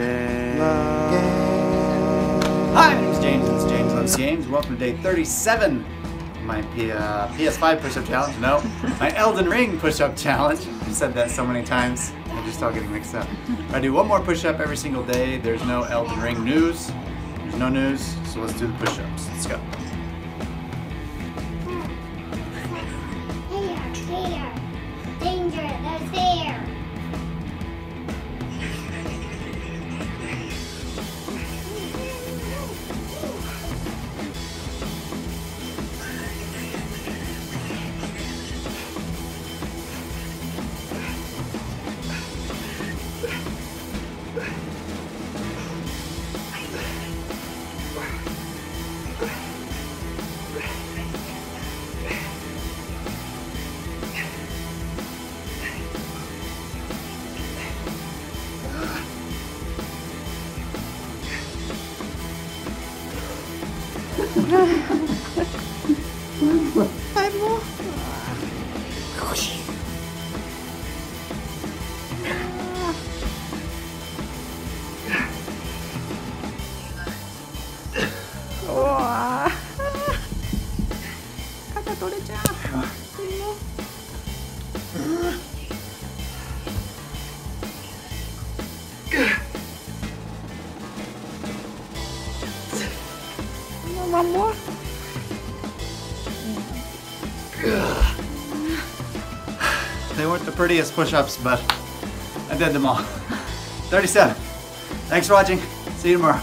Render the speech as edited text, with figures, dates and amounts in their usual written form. Hi, my name's James, and it's James Loves Games. Welcome to day 37 of my PS5 push-up challenge. No, my Elden Ring push-up challenge. I've said that so many times, I'm just all getting mixed up. I do one more push-up every single day. There's no Elden Ring news. There's no news, so let's do the push-ups. Let's go. I'm off. One more. They weren't the prettiest push-ups, but I did them all. 37. Thanks for watching. See you tomorrow.